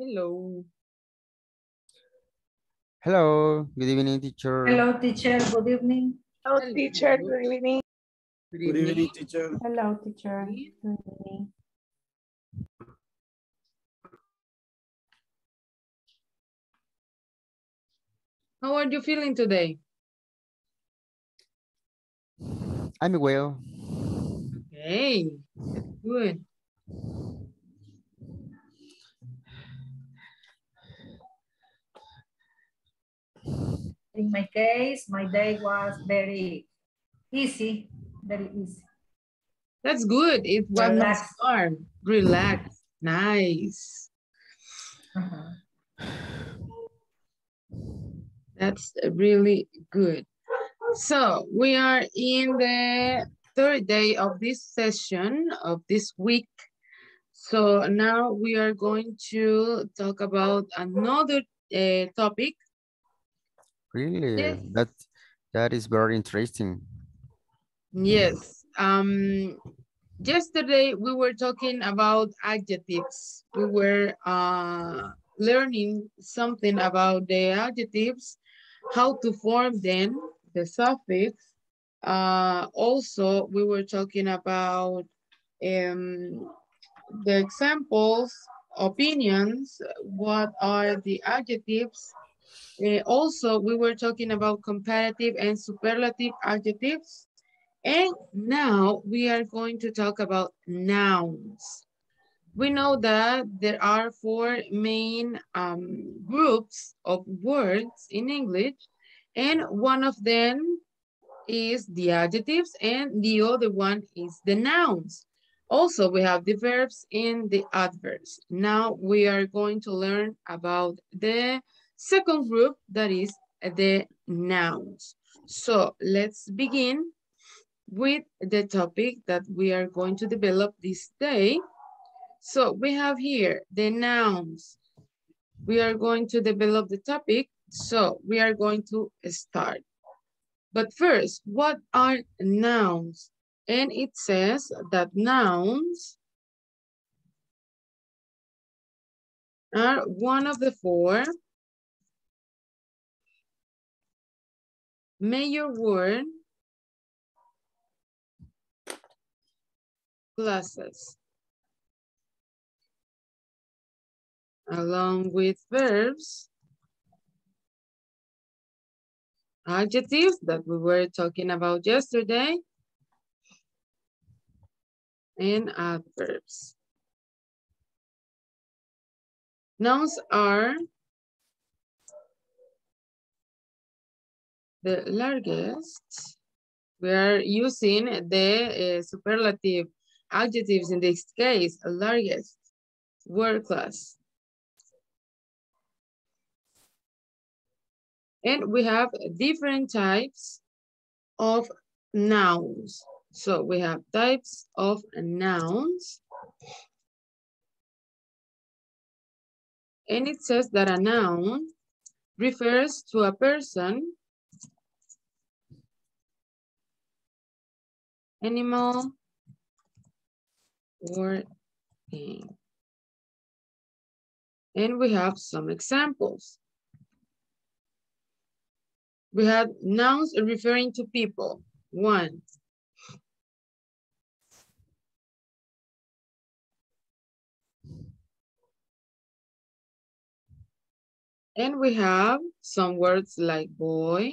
Hello. Hello. Good evening, teacher. Hello, teacher. Good evening. Hello, teacher. Good evening. Good evening. Good evening, teacher. Hello, teacher. Good evening. How are you feeling today? I'm well. Okay, good. In my case, my day was very easy, very easy. That's good. It was relaxed. Relaxed. Nice. That's really good. So we are in the third day of this session of this week. So now we are going to talk about another topic. Really? Yes. That is very interesting. Yes. Yesterday we were talking about adjectives. We were learning something about the adjectives, how to form them, the suffix. Also, we were talking about the examples, opinions, what are the adjectives. Also, we were talking about comparative and superlative adjectives. And now we are going to talk about nouns. We know that there are four main groups of words in English, and one of them is the adjectives and the other one is the nouns. Also, we have the verbs and the adverbs. Now we are going to learn about the second group, that is the nouns. So let's begin with the topic that we are going to develop this day. So we have here the nouns. We are going to develop the topic, so we are going to start. But first, what are nouns? And it says that nouns are one of the four major word classes, along with verbs, adjectives that we were talking about yesterday, and adverbs. Nouns are the largest. We are using the superlative adjectives in this case, largest word class. And we have different types of nouns. So we have types of nouns. And it says that a noun refers to a person, animal, or thing. And we have some examples. We have nouns referring to people. One, and we have some words like boy,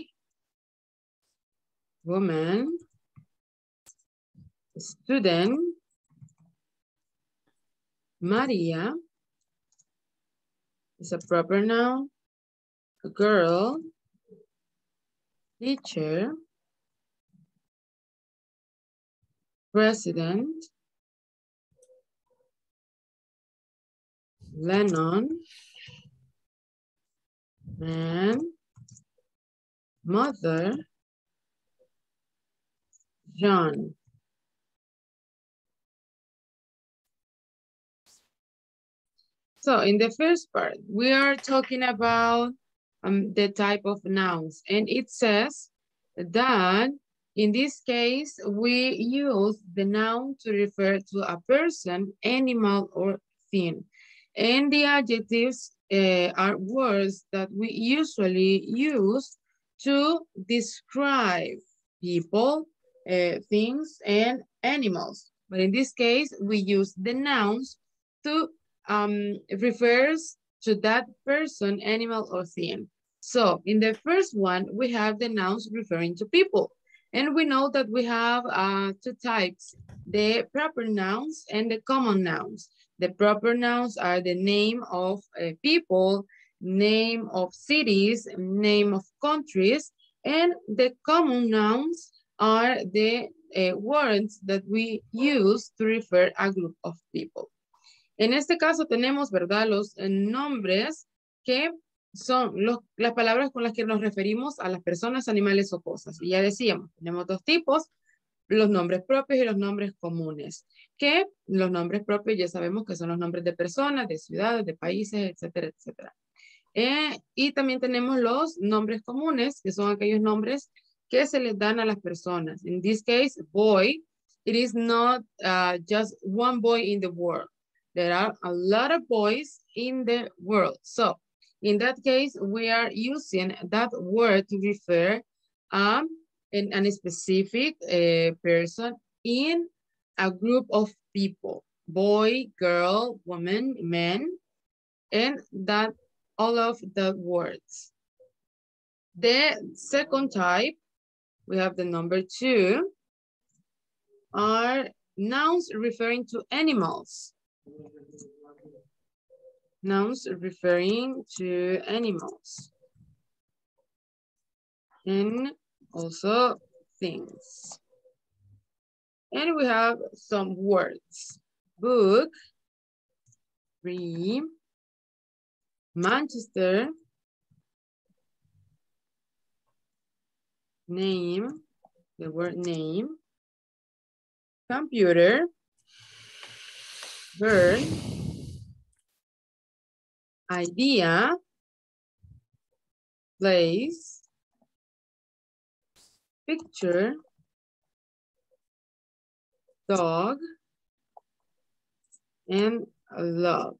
woman, student, Maria is a proper noun, a girl, teacher, president, Lennon, man, mother, John. So in the first part, we are talking about the type of nouns, and it says that in this case, we use the noun to refer to a person, animal, or thing. And the adjectives are words that we usually use to describe people, things, and animals. But in this case, we use the nouns to refers to that person, animal, or thing. So in the first one, we have the nouns referring to people. And we know that we have two types, the proper nouns and the common nouns. The proper nouns are the name of people, name of cities, name of countries, and the common nouns are the words that we use to refer a group of people. En este caso tenemos, ¿verdad?, los nombres que son las palabras con las que nos referimos a las personas, animales o cosas. Y ya decíamos, tenemos dos tipos, los nombres propios y los nombres comunes. Que los nombres propios ya sabemos que son los nombres de personas, de ciudades, de países, etcétera, etcétera. Y también tenemos los nombres comunes, que son aquellos nombres que se les dan a las personas. In this case, boy, it is not just one boy in the world. There are a lot of boys in the world. So, in that case, we are using that word to refer a specific person in a group of people. Boy, girl, woman, man, and that all of the words. The second type, we have the number two, are nouns referring to animals. Nouns referring to animals and also things. And we have some words. Book, dream, Manchester, name, the word name, computer, bird, idea, place, picture, dog, and love.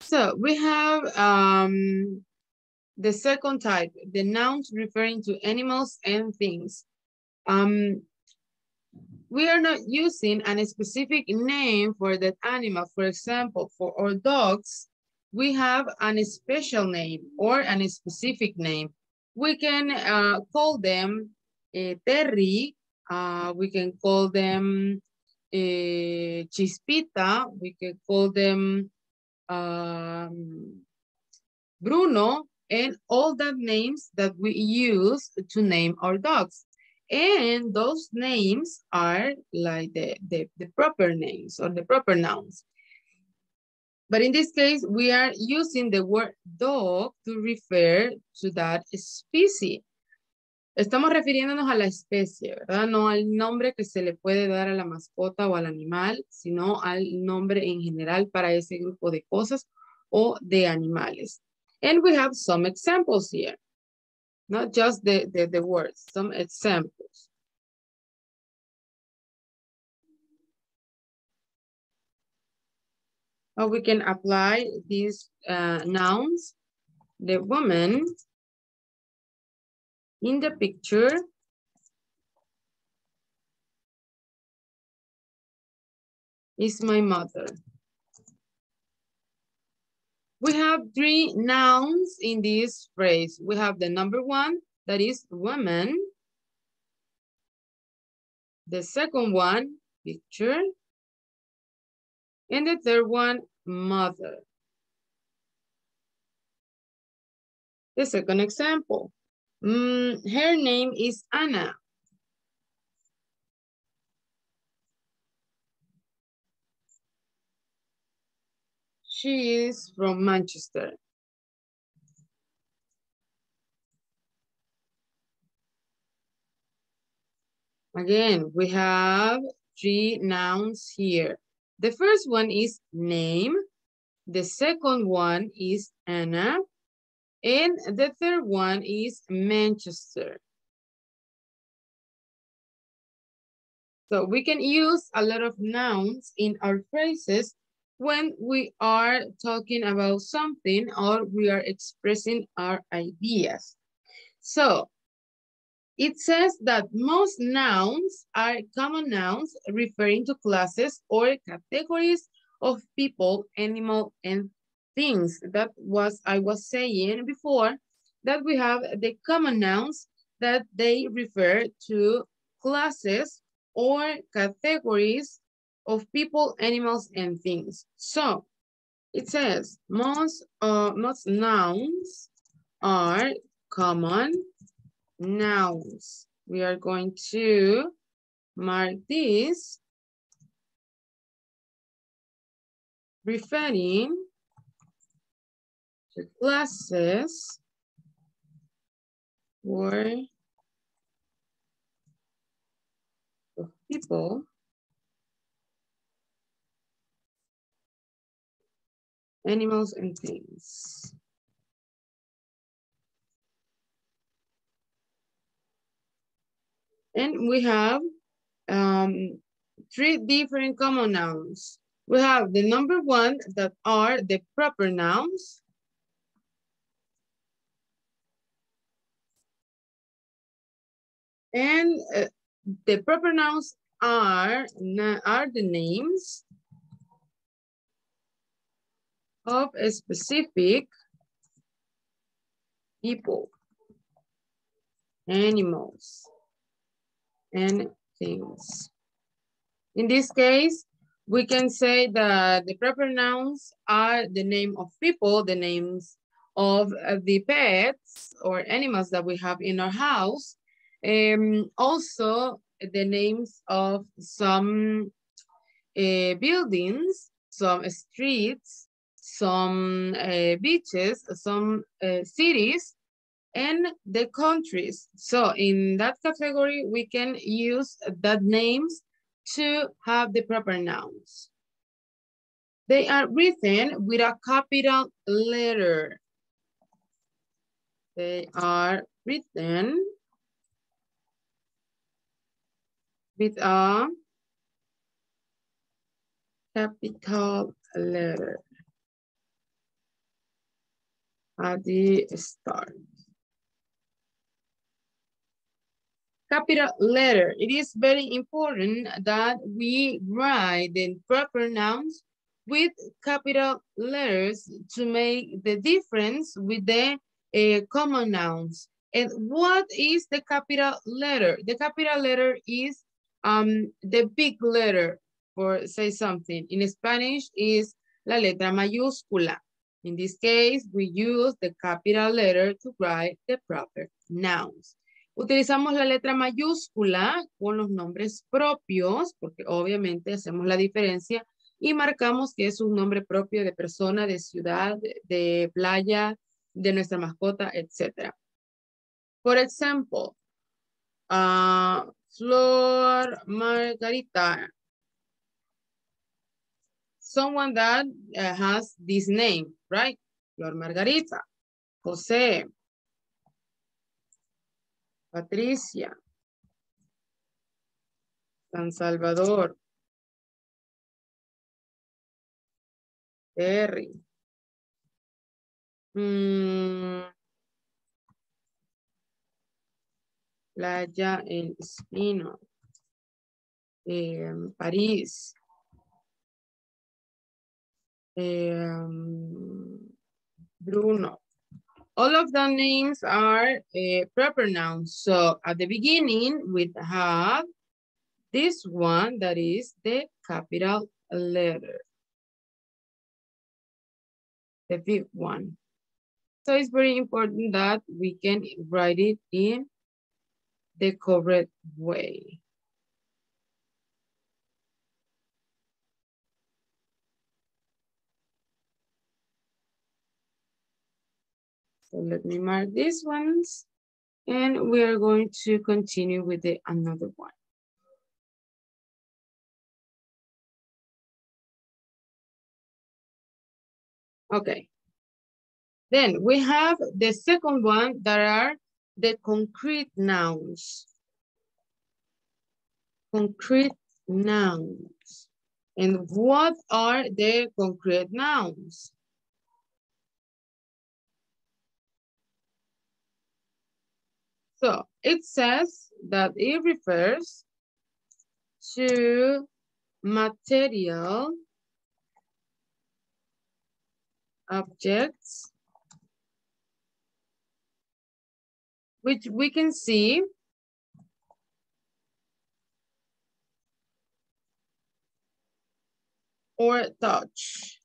So we have the second type, the nouns referring to animals and things. We are not using a specific name for that animal. For example, for our dogs, we have a special name or a specific name. We can call them Terry, we can call them Chispita, we can call them Bruno, and all the names that we use to name our dogs. And those names are like the proper names or the proper nouns. But in this case, we are using the word dog to refer to that species. Estamos refiriéndonos a la especie, ¿verdad? No al nombre que se le puede dar a la mascota o al animal, sino al nombre en general para ese grupo de cosas o de animales. And we have some examples here. Not just the words, some examples. How we can apply these nouns. The woman in the picture is my mother. We have three nouns in this phrase. We have the number one, that is woman. The second one, picture. And the third one, mother. The second example, her name is Anna. She is from Manchester. Again, we have three nouns here. The first one is name. The second one is Anna. And the third one is Manchester. So we can use a lot of nouns in our phrases when we are talking about something or we are expressing our ideas. So it says that most nouns are common nouns referring to classes or categories of people, animal, and things. That was, I was saying before, that we have the common nouns that they refer to classes or categories of people, animals, and things. So it says most nouns are common nouns. We are going to mark this referring to classes or of people, animals, and things. And we have three different common nouns. We have the number one that are the proper nouns. And the proper nouns are the names of a specific people, animals, and things. In this case, we can say that the proper nouns are the name of people, the names of the pets or animals that we have in our house, also the names of some buildings, some streets, some beaches, some cities, and the countries. So in that category, we can use that names to have the proper nouns. They are written with a capital letter. They are written with a capital letter at the start. Capital letter. It is very important that we write the proper nouns with capital letters to make the difference with the common nouns. And what is the capital letter? The capital letter is the big letter for say something. In Spanish is la letra mayúscula. In this case, we use the capital letter to write the proper nouns. Utilizamos la letra mayúscula con los nombres propios, porque obviamente hacemos la diferencia y marcamos que es un nombre propio de persona, de ciudad, de playa, de nuestra mascota, etc. For example, Flor Margarita. Someone that has this name, right? Flor Margarita, Jose, Patricia, San Salvador, Terry, Playa El Espino, París, Bruno. All of the names are proper nouns. So at the beginning, we have this one that is the capital letter, the big one. So it's very important that we can write it in the correct way. So let me mark these ones, and we are going to continue with the another one. Okay. Then we have the second one that are the concrete nouns. Concrete nouns. And what are the concrete nouns? So it says that it refers to material objects, which we can see or touch.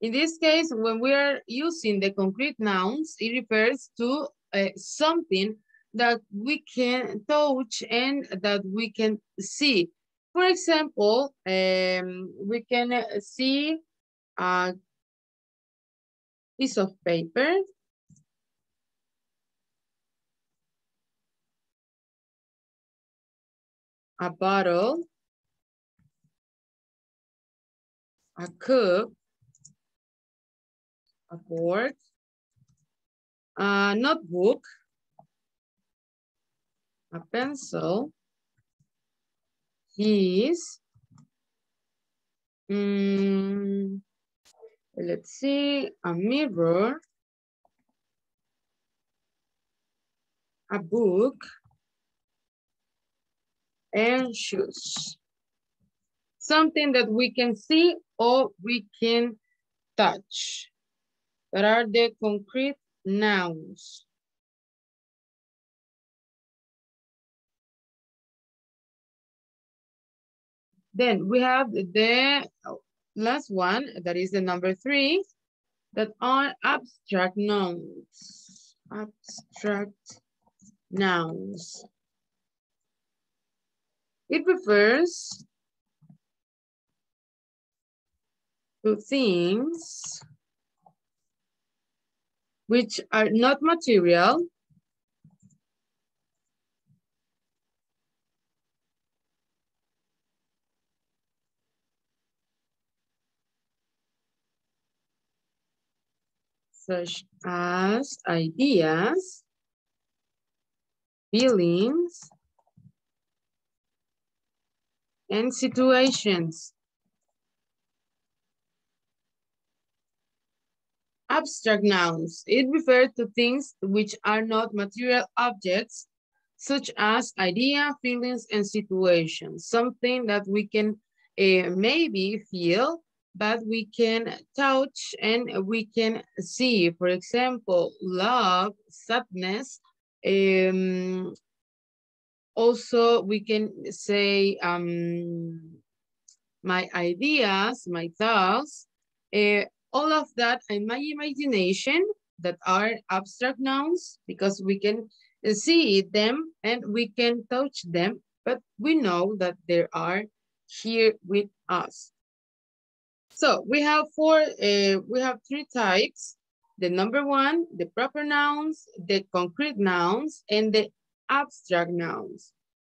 In this case, when we are using the concrete nouns, it refers to something that we can touch and that we can see. For example, we can see a piece of paper. A bottle. A cup. A board. A notebook. A pencil, keys, let's see, a mirror, a book, and shoes. Something that we can see or we can touch. That are the concrete nouns. Then we have the last one, that is the number 3, that are abstract nouns. Abstract nouns. It refers to things which are not material, such as ideas, feelings, and situations. Abstract nouns. It refers to things which are not material objects, such as ideas, feelings, and situations. Something that we can maybe feel, but we can touch and we can see, for example, love, sadness. Also, we can say my ideas, my thoughts, all of that, and my imagination, that are abstract nouns, because we can see them and we can touch them, but we know that they are here with us. So we have three types: the number 1, the proper nouns, the concrete nouns, and the abstract nouns.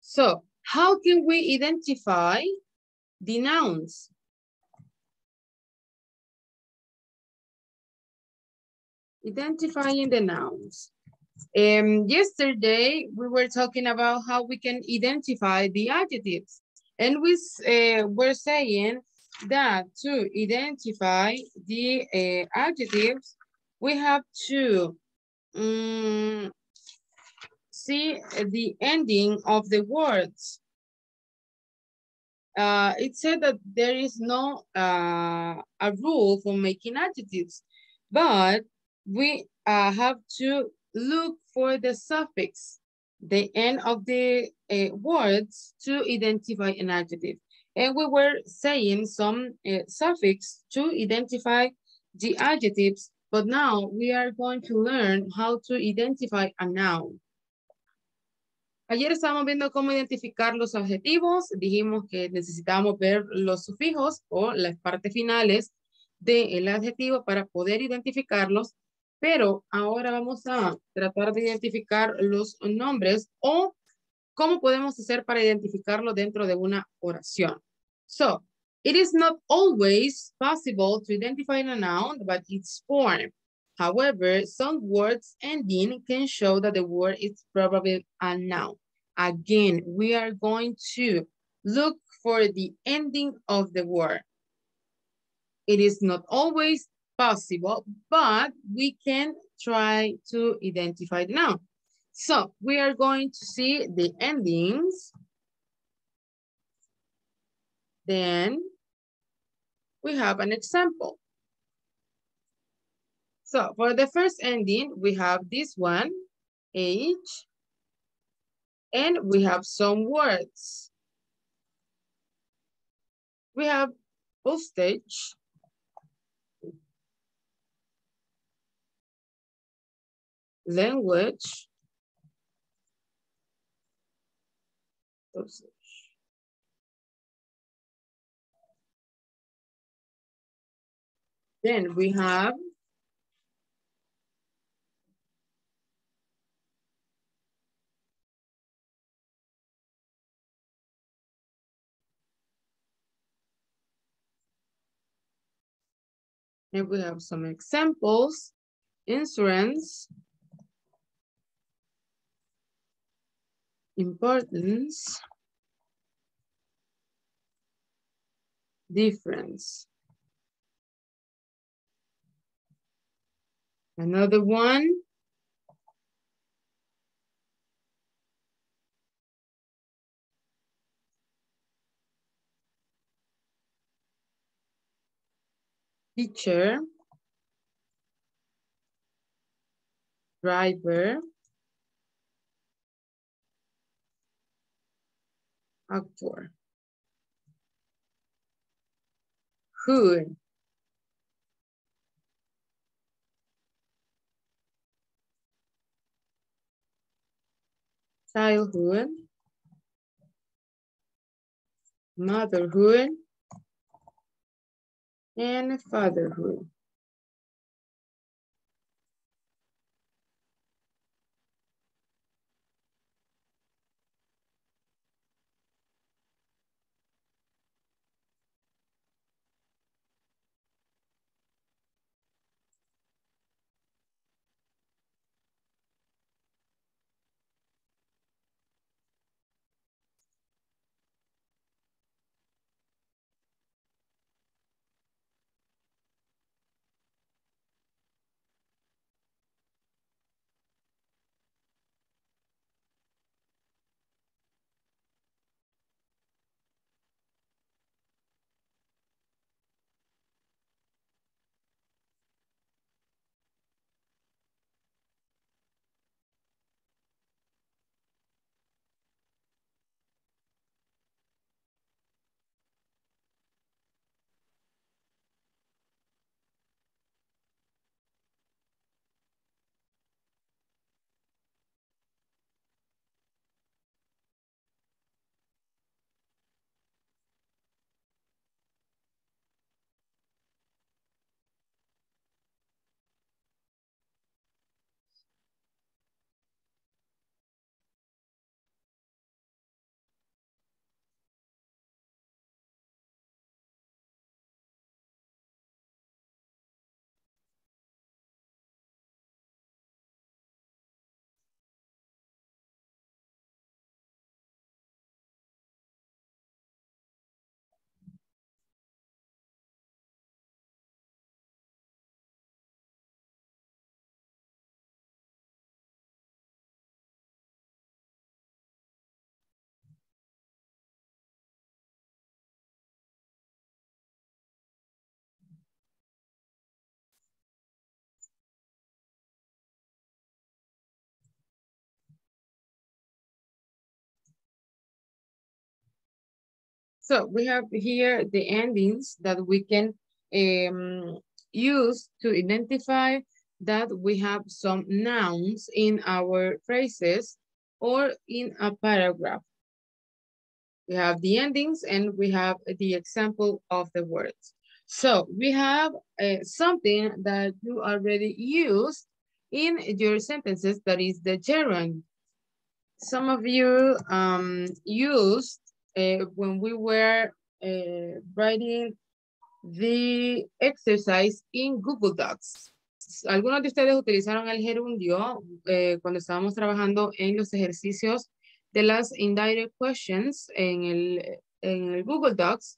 So how can we identify the nouns? Identifying the nouns. Yesterday we were talking about how we can identify the adjectives, and we were saying that to identify the adjectives, we have to see the ending of the words. It said that there is no a rule for making adjectives, but we have to look for the suffix, the end of the words, to identify an adjective. And we were saying some suffix to identify the adjectives, but now we are going to learn how to identify a noun. Ayer estábamos viendo cómo identificar los adjetivos. Dijimos que necesitábamos ver los sufijos o las partes finales del adjetivo para poder identificarlos, pero ahora vamos a tratar de identificar los nombres o ¿cómo podemos hacer para identificarlo dentro de una oración? So, it is not always possible to identify a noun by its form. However, some words ending can show that the word is probably a noun. Again, we are going to Look for the ending of the word. It is not always possible, but we can try to identify the noun. So we are going to see the endings. Then we have an example. So for the first ending, we have this one, age, and we have some words. We have hostage, language, then we have some examples, insurance, importance, difference. Another one, teacher, driver, actor, who, childhood, motherhood, and fatherhood. So we have here the endings that we can use to identify that we have some nouns in our phrases or in a paragraph. We have the endings and we have the example of the words. So we have something that you already used in your sentences, that is the gerund. Some of you used when we were writing the exercise in Google Docs. Algunos de ustedes utilizaron el gerundio cuando estábamos trabajando en los ejercicios de las indirect questions en el in Google Docs.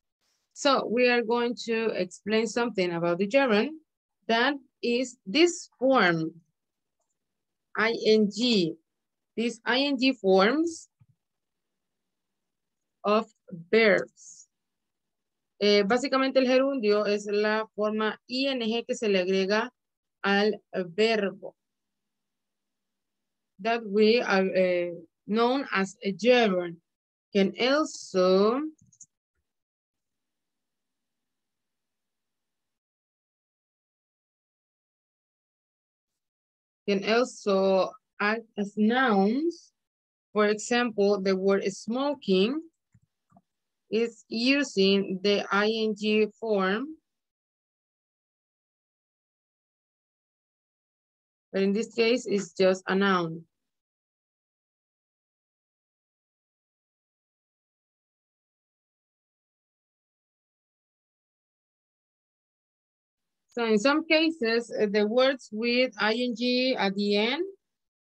So we are going to explain something about the gerund. That is this form, ing. These ing forms of verbs. Básicamente el gerundio es la forma ing que se le agrega al verbo. That we are known as a gerund. Can also act as nouns. For example, the word smoking is using the ing form. But in this case, it's just a noun. So in some cases, the words with ing at the end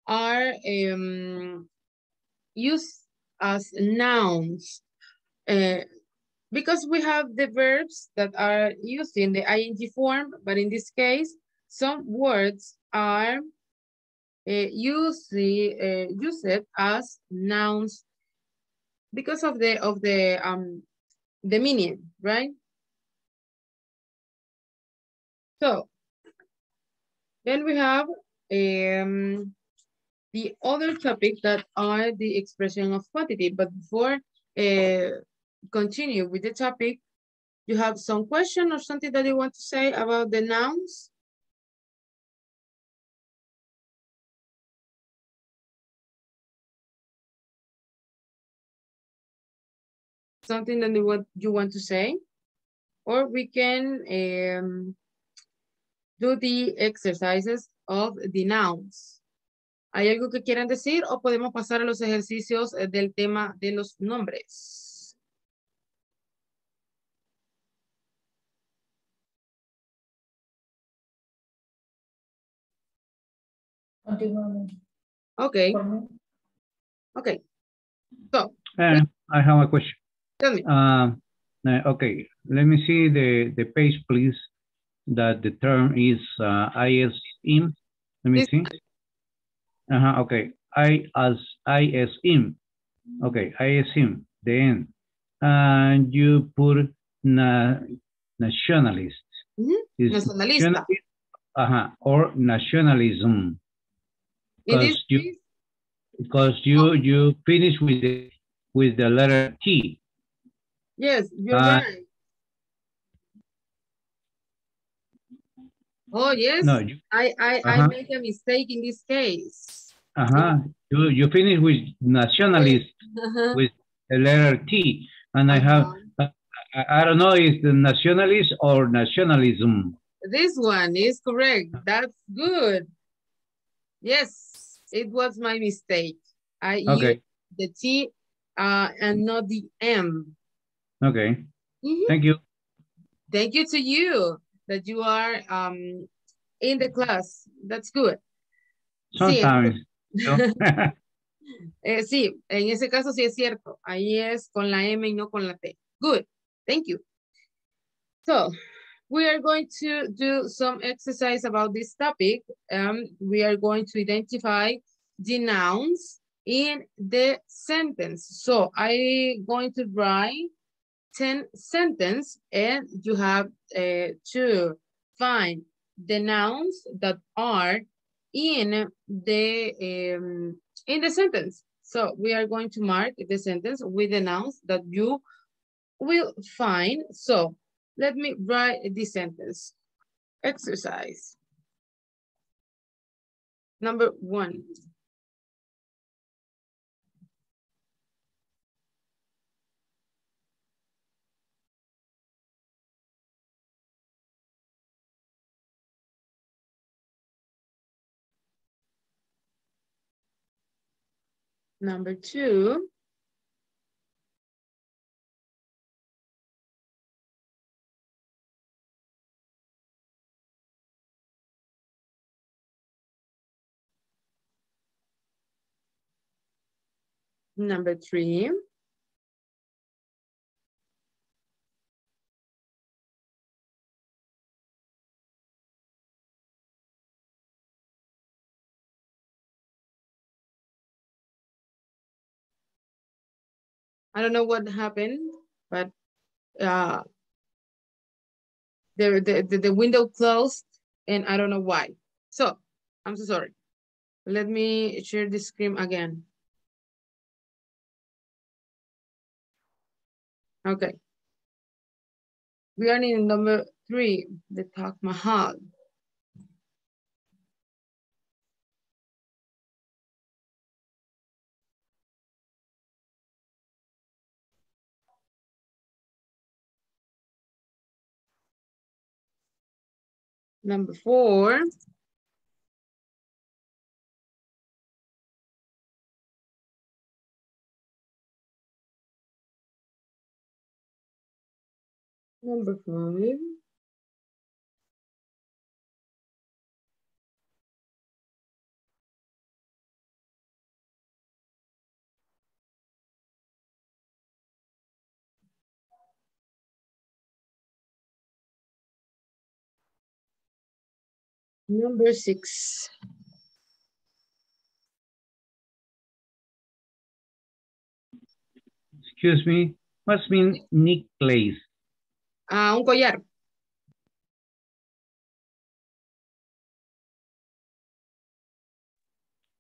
are used as nouns because we have the verbs that are using the ing form, but in this case, some words are used as nouns because of the meaning, right? So then we have the other topic that are the expression of quantity. But before continue with the topic, you have some question or something that you want to say about the nouns? Something that you want to say? Or we can do the exercises of the nouns. ¿Hay algo que quieran decir o podemos pasar a los ejercicios del tema de los nombres? Okay. Okay. So. I have a question. Tell me. Okay. Let me see the page, please. That the term is ISM. Let me see. Okay. ISM. Okay. ISM. The end. And you put nationalist. Mm-hmm. Nationalista. Or nationalism. Because you finish with the letter T. Yes, you're right. Oh yes, no, you, I made a mistake in this case. You finish with nationalist with the letter T, and I have I don't know if the nationalist or nationalism. This one is correct. That's good. Yes, it was my mistake. I used the T and not the M. Okay. Mm-hmm. Thank you. Thank you to you. That you are in the class. That's good. Sometimes. Sí, sí, en ese caso sí es cierto. Ahí es con la M y no con la T. Good. Thank you. So we are going to do some exercise about this topic. We are going to identify the nouns in the sentence. So I'm going to write 10 sentences and you have to find the nouns that are in the sentence. So we are going to mark the sentence with the nouns that you will find. So let me write this sentence. Exercise. Number 1. Number 2. Number 3. I don't know what happened, but the window closed and I don't know why. So I'm so sorry. Let me share the screen again. Okay. We are in number 3, the Taj Mahal. Number 4. Number 5. Number 6. Excuse me, what's mean necklace? Un collar.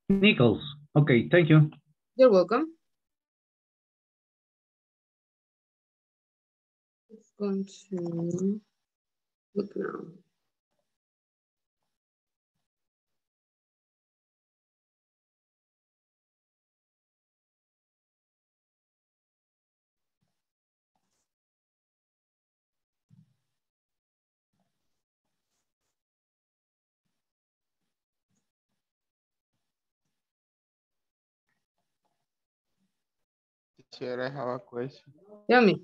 Nichols. Okay, thank you. You're welcome. It's going to look now. Sure, I have a question. Tell me.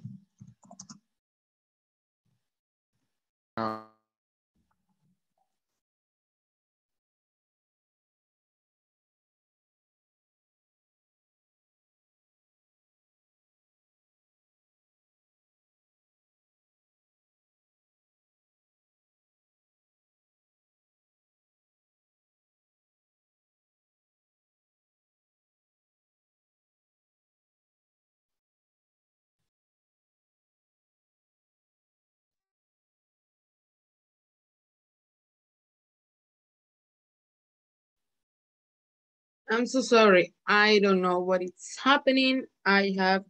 I'm so sorry. I don't know what is happening. I have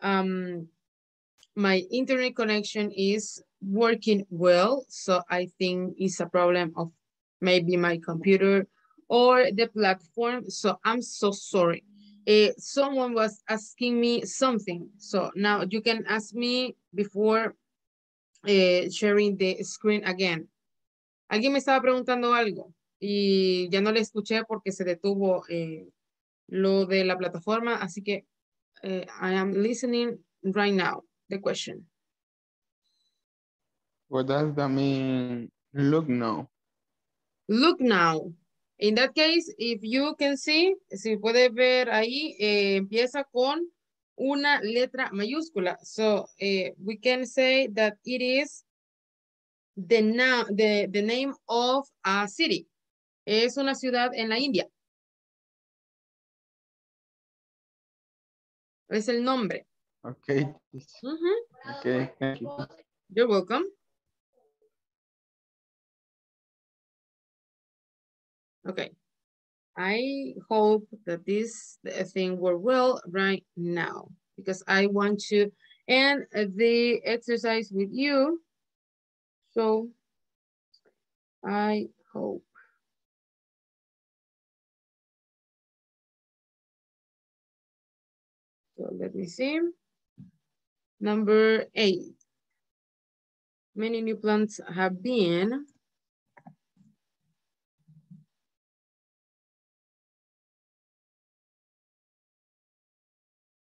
my internet connection is working well, so I think it's a problem of maybe my computer or the platform. So I'm so sorry. Someone was asking me something. So now you can ask me before sharing the screen again. Alguien me estaba preguntando algo. Y ya no le escuché porque se detuvo lo de la plataforma, así que I am listening right now, the question. What does that mean, Lucknow? Lucknow. In that case, if you can see, si puede ver ahí, empieza con una letra mayúscula. So we can say that it is the name of a city. Es una ciudad en la India. Es el nombre. Okay. Mm-hmm. Okay. Thank you. You're welcome. Okay. I hope that this thing works well right now because I want to end the exercise with you. So I hope. So let me see. Number 8. Many new plants have been.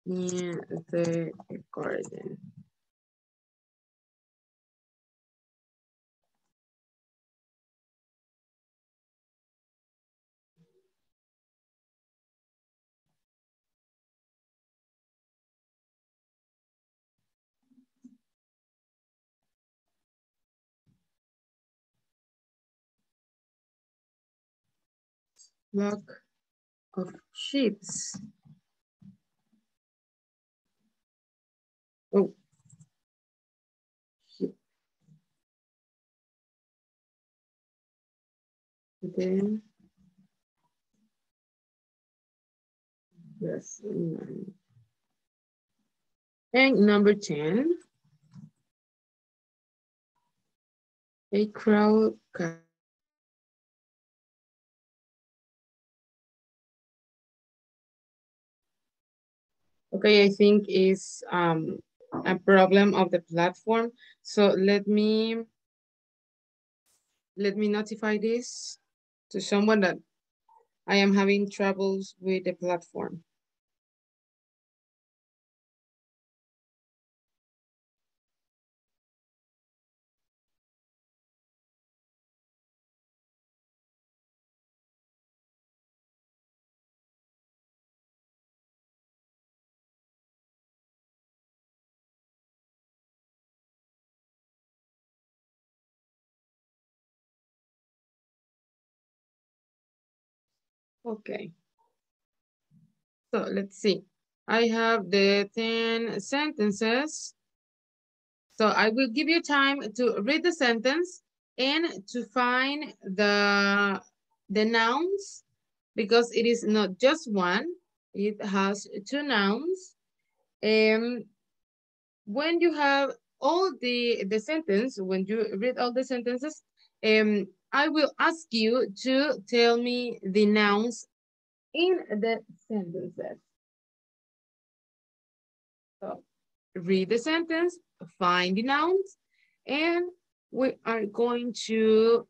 In the garden. Flock of sheep. Oh, then yes, and number 10, a crowd okay, I think is a problem of the platform. So let me notify this to someone that I am having troubles with the platform. Okay, so let's see. I have the 10 sentences. So I will give you time to read the sentence and to find the nouns, because it is not just one, it has two nouns. When you have all the sentence, when you read all the sentences, I will ask you to tell me the nouns in the sentences. So read the sentence, find the nouns, and we are going to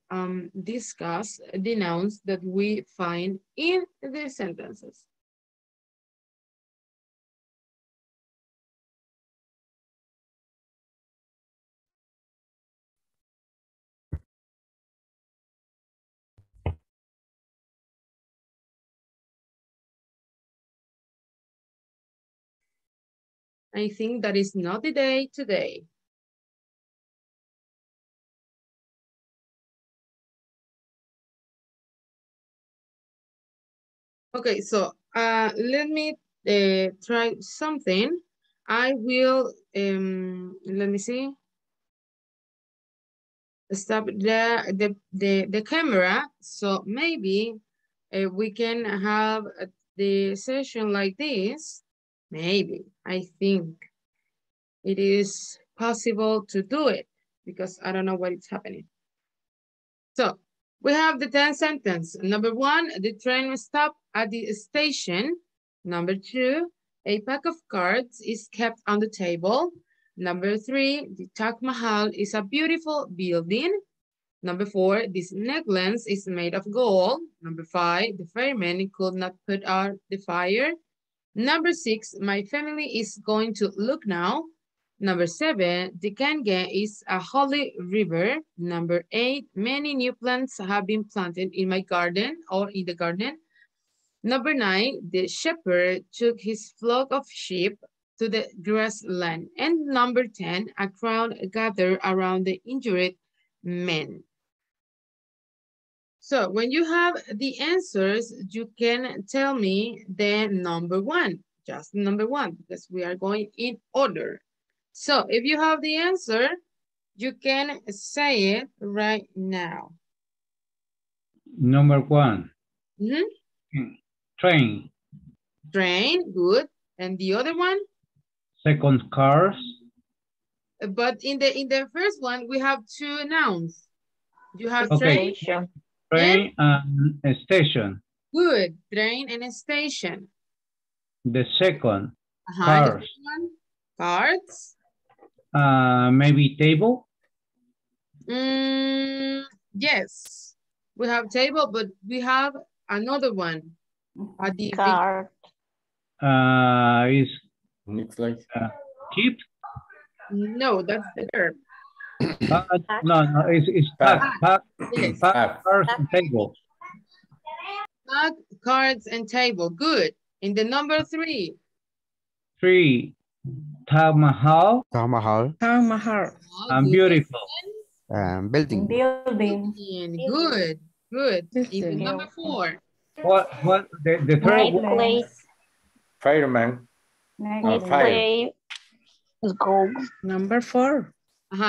discuss the nouns that we find in the sentences. I think that is not the day today. Okay, so let me try something. I will, let me see. Stop the camera. So maybe we can have the session like this. Maybe, I think it is possible to do it because I don't know what is happening. So we have the 10 sentence. Number 1, the train stopped at the station. Number 2, a pack of cards is kept on the table. Number 3, the Taj Mahal is a beautiful building. Number 4, this necklace is made of gold. Number 5, the fireman could not put out the fire. Number 6, my family is going to Lucknow. Number 7, the Ganges is a holy river. Number 8, many new plants have been planted in my garden or in the garden. Number 9, the shepherd took his flock of sheep to the grassland. And number 10, a crowd gathered around the injured men. So when you have the answers, you can tell me the number 1, just number 1, because we are going in order. So if you have the answer, you can say it right now. Number 1. Mm-hmm. Train. Train, good. And the other one? Second, cars. But in the first one, we have two nouns. You have okay. Train. Train and a station. Good, train and a station. The second, cars. Cards. Maybe table? Yes, we have table, but we have another one. Card. It's like keep? No, that's the verb. No, it's pack. Yes. Pack, cards, and table. Pack, cards, and table. Good. In the number 3. 3. Taj Mahal. Taj Mahal. Taj Mahal. And beautiful. Building. Building. Good. Good. In the number 4. What? The third one. Fireman. Fire. Go. Number 4.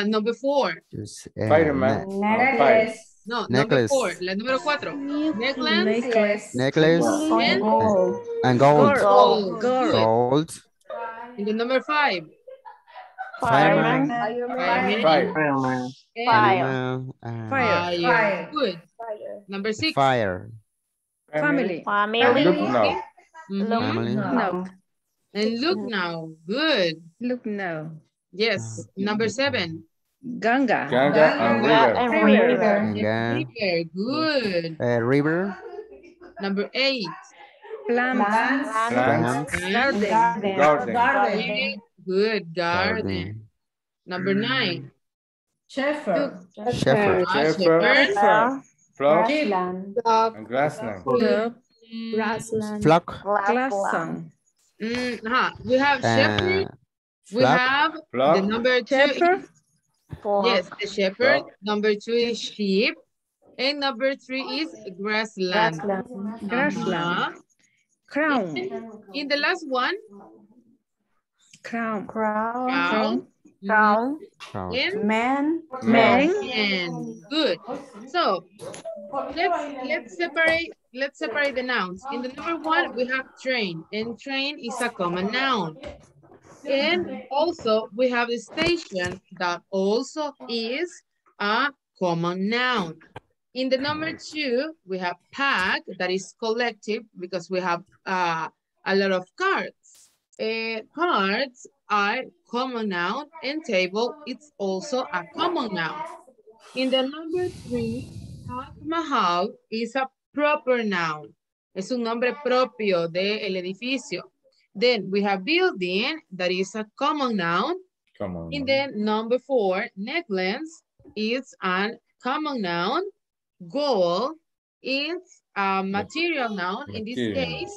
Number 4. Just, Spider-Man. Necklace. No, number 4. Número 4. Necklace. Necklace. And gold. And gold. Gold. Gold. And the number 5. Fireman. Fireman. Fireman. Fireman. Fire. Good. Fire. Number 6. Fire. Family. Family. Lucknow. Lucknow. And Lucknow. Good. Lucknow. Yes. Number 7. Ganga. Ganga and river. Ganga. River. Good. River. Number 8. Plants. Plants. Garden. Garden. Garden. Good. Garden. Number 9. Shepherd. Shepherd. Shepherd. Flock. And grassland. Grassland. Flock. Grassland. We have shepherd. We have the number 2. Shepherd. Yes, the shepherd. Number 2 is sheep. And number 3 is grassland. Grassland. Crown. In the last one. Crown. Crown. Crown. Man. Man. Good. So let's separate the nouns. In the number 1, we have train, and train is a common noun. And also we have a station that also is a common noun. In the number 2, we have pack, that is collective because we have a lot of cards. Cards are common noun, and table it's also a common noun. In the number 3, Taj Mahal is a proper noun. Es un nombre propio del edificio. Then we have building, that is a common noun. And then number 4, necklace, is a common noun. Gold is a material noun. In this case,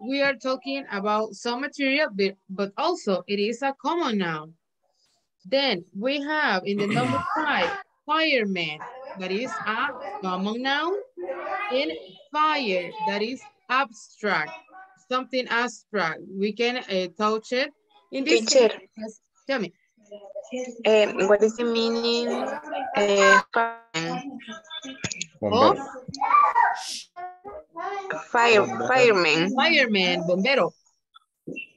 we are talking about some material, but also it is a common noun. Then we have in the number 5, fireman, that is a common noun. And fire, that is abstract. Something abstract. We can touch it. In this teacher, case, tell me. What is the meaning of fireman? Fireman, bombero.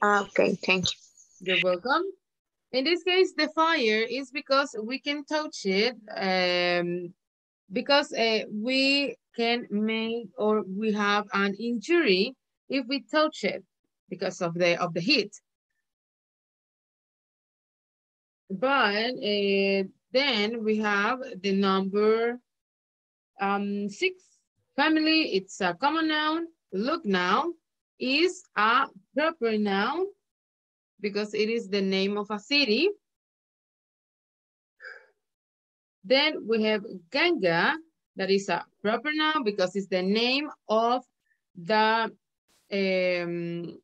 Okay, thank you. You're welcome. In this case, the fire is because we can touch it, because we can make, or we have an injury if we touch it because of the heat. But then we have the number 6, family, it's a common noun. Lucknow is a proper noun because it is the name of a city. Then we have Ganga, that is a proper noun because it's the name of the river.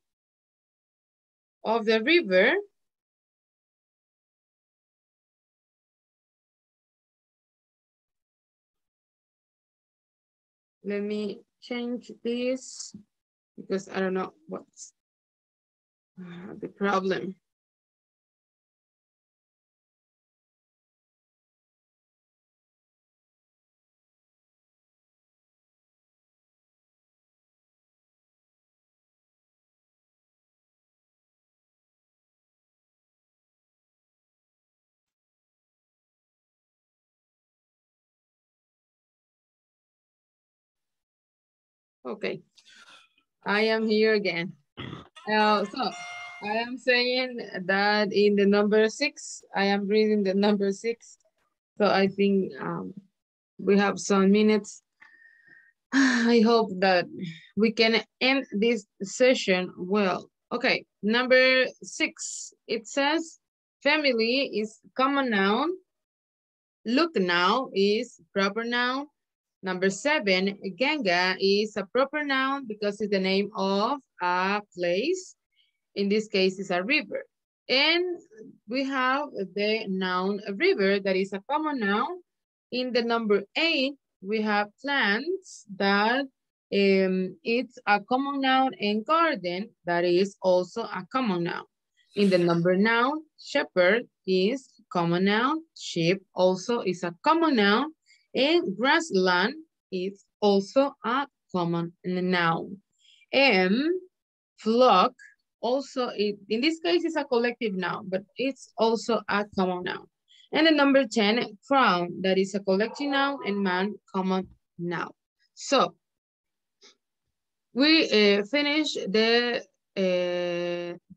Let me change this because I don't know what's the problem. Okay, I am here again. So I am saying that in the number 6, I am reading the number 6. So I think we have some minutes. I hope that we can end this session well. Okay, number 6, it says family is common noun. Lucknow is proper noun. Number 7, Ganga is a proper noun because it's the name of a place. In this case, it's a river. And we have the noun river, that is a common noun. In the number 8, we have plants, that it's a common noun, and garden, that is also a common noun. In the number noun, shepherd is common noun, sheep also is a common noun, and grassland is also a common noun. And flock also, in this case, is a collective noun, but it's also a common noun. And the number 10, crown, that is a collective noun, and man, common noun. So we finish the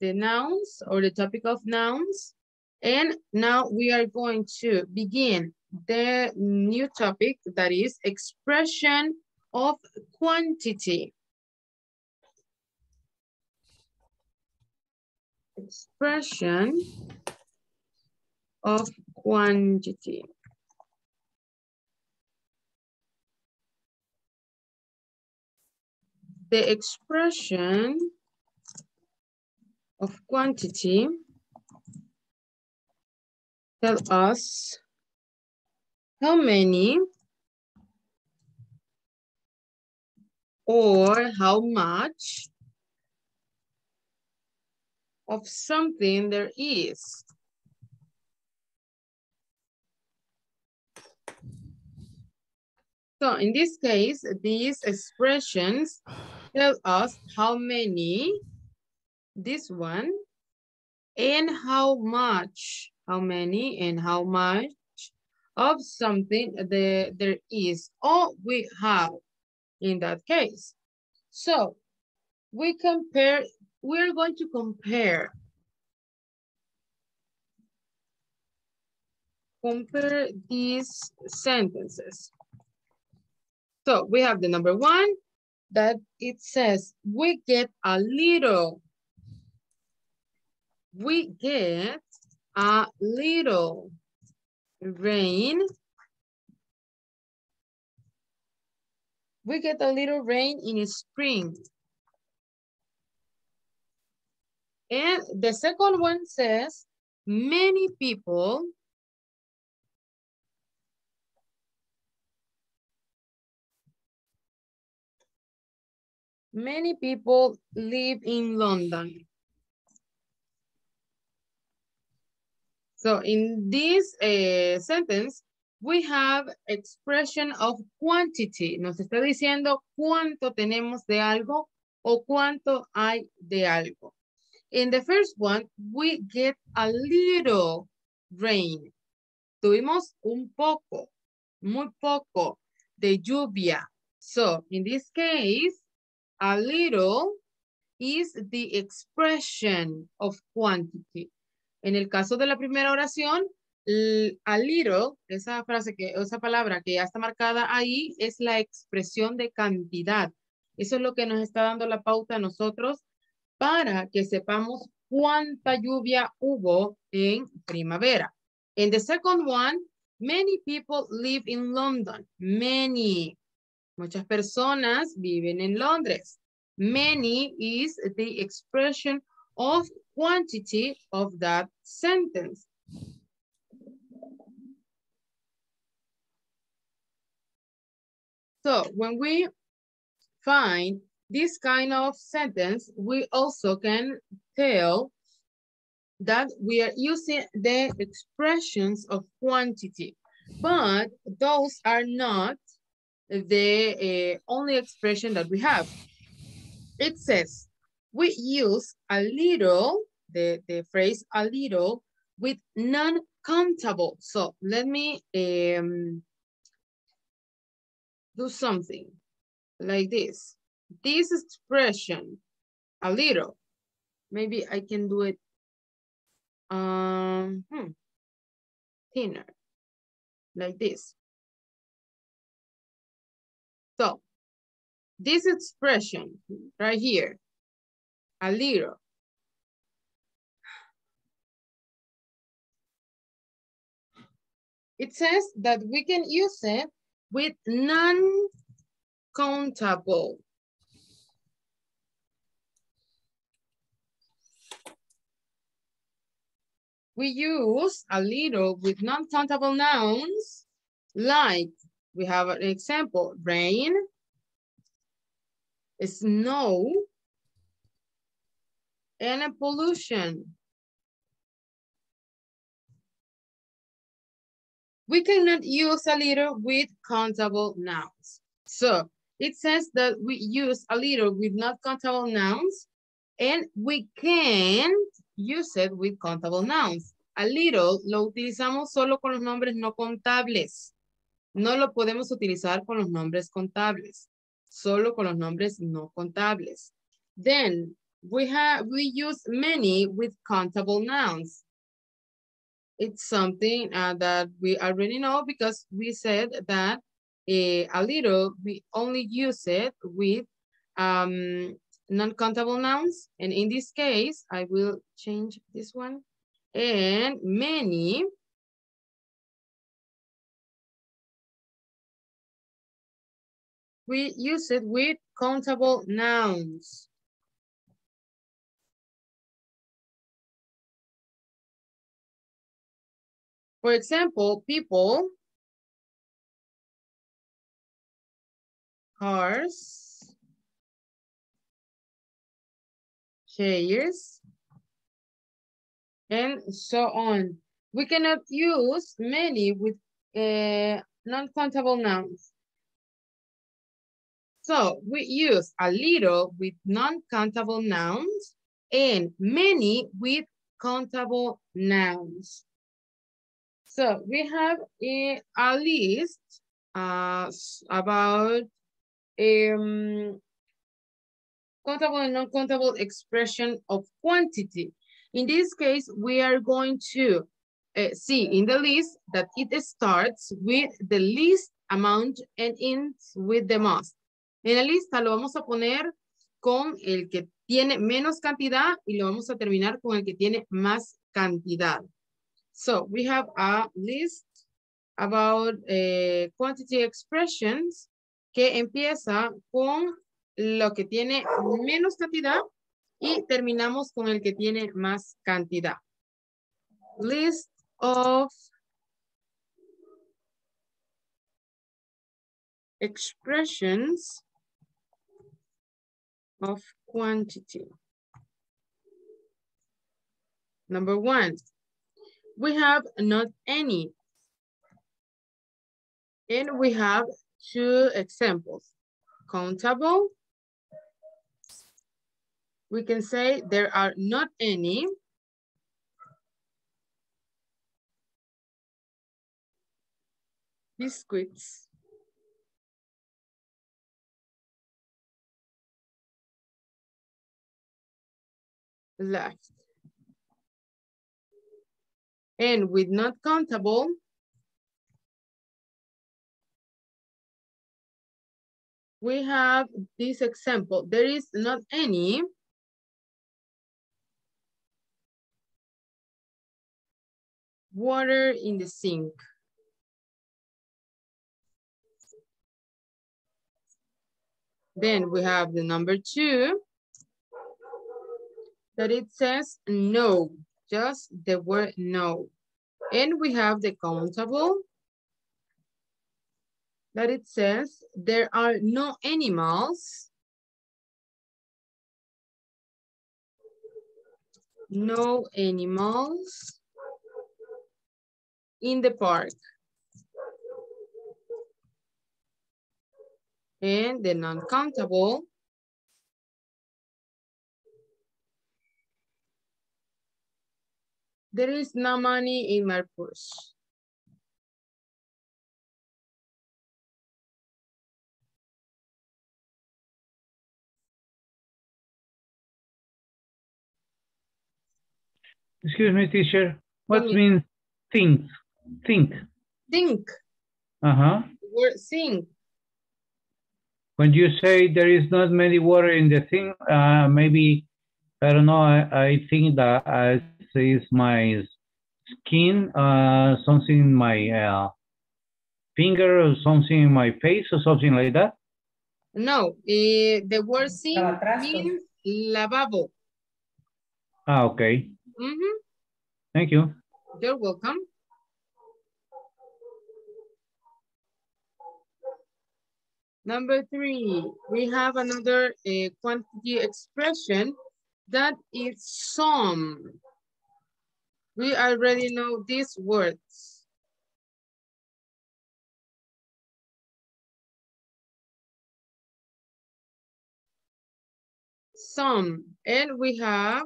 nouns or the topic of nouns. And now we are going to begin the new topic, that is expression of quantity. Expression of quantity. The expression of quantity tell us how many or how much of something there is. So in this case, these expressions tell us how many, this one, and how much, how many and how much of something there is, or we have in that case. So we compare, we're going to compare these sentences. So we have the number one that it says, we get a little. We get a little rain. We get a little rain in spring. And the second one says, many people live in London. So in this sentence, we have expression of quantity. Nos está diciendo cuánto tenemos de algo o cuánto hay de algo. In the first one, we get a little rain. Tuvimos un poco, muy poco de lluvia. So in this case, a little is the expression of quantity. En el caso de la primera oración, a little, esa frase que, esa palabra que ya está marcada ahí, es la expresión de cantidad. Eso es lo que nos está dando la pauta a nosotros para que sepamos cuánta lluvia hubo en primavera. In the second one, many people live in London. Many. Muchas personas viven en Londres. Many is the expression of quantity of that sentence. So when we find this kind of sentence, we also can tell that we are using the expressions of quantity, but those are not the only expression that we have. It says, we use a little, the phrase a little, with non-countable. So let me do something like this. This expression, a little, maybe I can do it thinner, like this. So this expression right here, a little. It says that we can use it with non-countable. We use a little with non-countable nouns, like we have an example, rain, snow, and pollution. We cannot use a little with countable nouns. So it says that we use a little with not countable nouns, and we can't use it with countable nouns. A little lo utilizamos solo con los nombres no contables. No lo podemos utilizar con los nombres contables. Solo con los nombres no contables. Then we use many with countable nouns. It's something that we already know because we said that a little, we only use it with non-countable nouns. And in this case, I will change this one. And many, we use it with countable nouns. For example, people, cars, chairs, and so on. We cannot use many with non-countable nouns. So we use a little with non-countable nouns and many with countable nouns. So we have a list about countable and non-countable expression of quantity. In this case, we are going to see in the list that it starts with the least amount and ends with the most. En la lista lo vamos a poner con el que tiene menos cantidad y lo vamos a terminar con el que tiene más cantidad. So we have a list about quantity expressions que empieza con lo que tiene menos cantidad y terminamos con el que tiene más cantidad. List of expressions of quantity. Number one. We have not any. And we have two examples. Countable. We can say there are not any. Biscuits. Left. And with not countable, we have this example. There is not any water in the sink. Then we have the number two, that it says no. Just the word no. And we have the countable that it says there are no animals, in the park. And the non-countable, there is no money in my purse. Excuse me, teacher. What means think? Think. Think. Uh-huh. The word think. When you say there is not many water in the thing, maybe, I don't know, I think that I is my skin, something in my finger, or something in my face, or something like that? No, the word sink means lavabo. Ah, okay. Mm-hmm. Thank you. You're welcome. Number three, we have another quantity expression that is some. We already know these words. some, and we have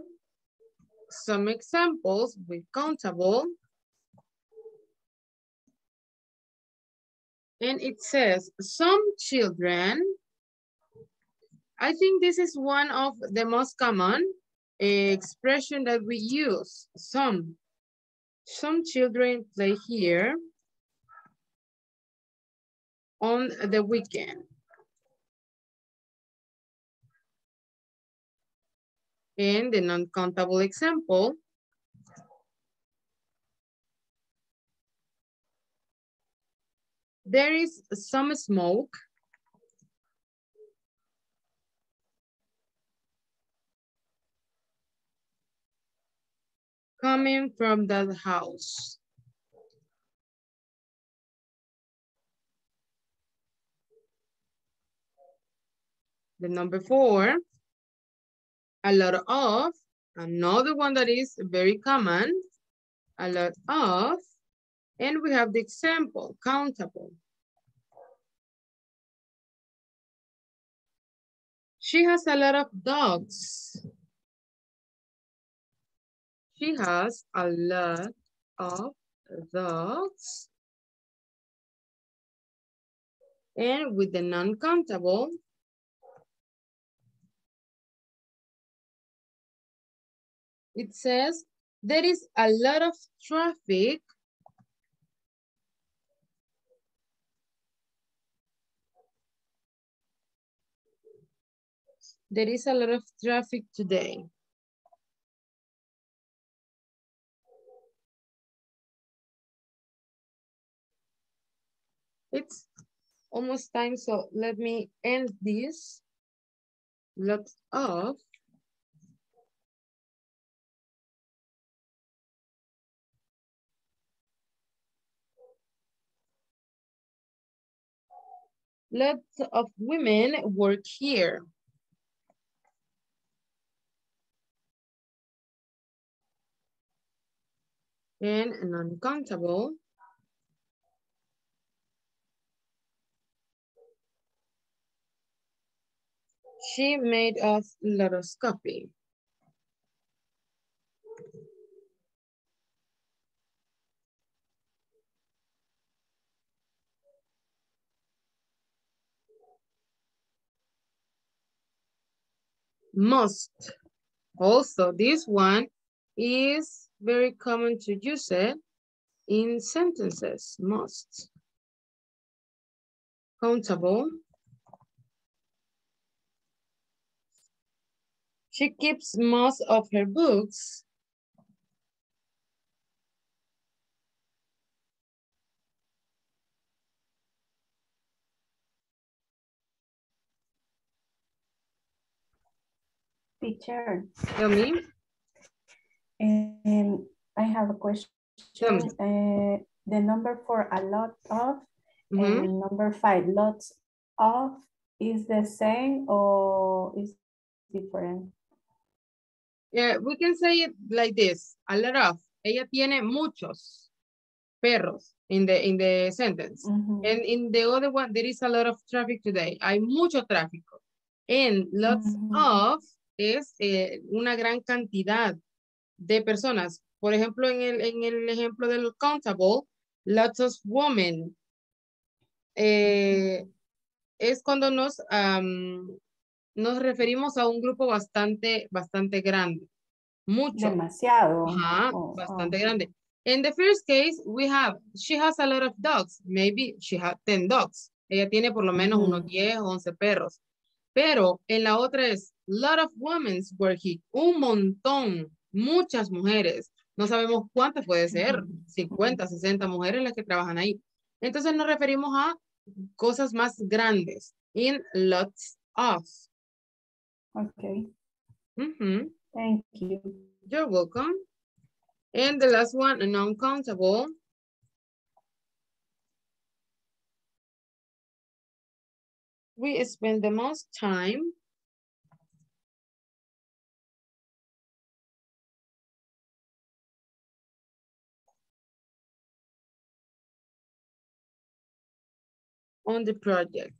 some examples with countable. And it says, some children, I think this is one of the most common expression that we use, some. Some children play here on the weekend. And the non-countable example, there is some smoke. Coming from that house. The number 4, a lot of, another one that is very common, a lot of, and we have the example, countable. She has a lot of dogs. She has a lot of dogs. And with the non-countable, it says, there is a lot of traffic today. It's almost time, so let me end this. Lots of. Lots of women work here. And non-countable. She made us a lot of coffee. Must. Also, this one is very common to use it in sentences. Must. Countable. She keeps most of her books. Teacher. Tell me. I have a question. The number 4, a lot of, and number 5, lots of, is the same or is different? Yeah, we can say it like this, a lot of. Ella tiene muchos perros in the sentence. And in the other one, there is a lot of traffic today. Hay mucho tráfico. And lots of es una gran cantidad de personas. Por ejemplo, en el ejemplo del countable, lots of women. Es cuando nos referimos a un grupo bastante grande. Mucho. Demasiado. Ajá, bastante grande. In the first case, we have, she has a lot of dogs. Maybe she has 10 dogs. Ella tiene por lo menos unos 10 o 11 perros. Pero en la otra es, lot of women were here. Un montón, muchas mujeres. No sabemos cuántas puede ser. 50, 60 mujeres las que trabajan ahí. Entonces nos referimos a cosas más grandes. In lots of. Okay. Thank you. You're welcome. And the last one, non-countable. We spend the most time on the project.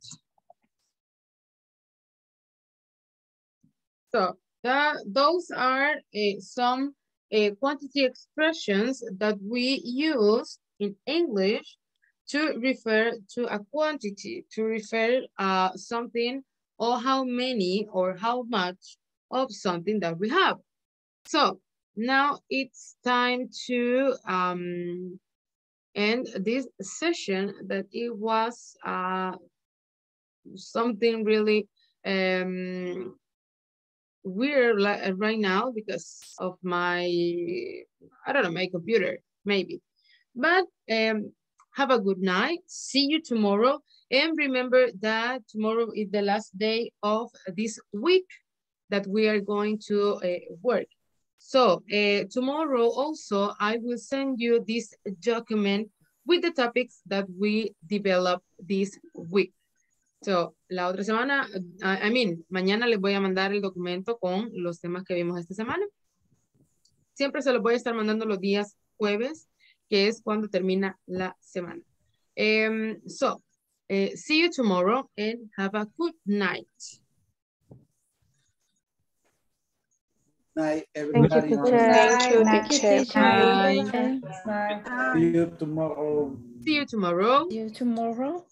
So those are some quantity expressions that we use in English to refer to a quantity, to refer something or how many or how much of something that we have. So now it's time to end this session that it was something really weird right now because of my, I don't know, my computer maybe. But have a good night, see you tomorrow. And remember that tomorrow is the last day of this week that we are going to work. So tomorrow also, I will send you this document with the topics that we developed this week. So la otra semana, I mean, mañana les voy a mandar el documento con los temas que vimos esta semana. Siempre se los voy a estar mandando los días jueves, que es cuando termina la semana. So see you tomorrow and have a good night. Night, everybody. Thank you, teacher. See you tomorrow. See you tomorrow. See you tomorrow.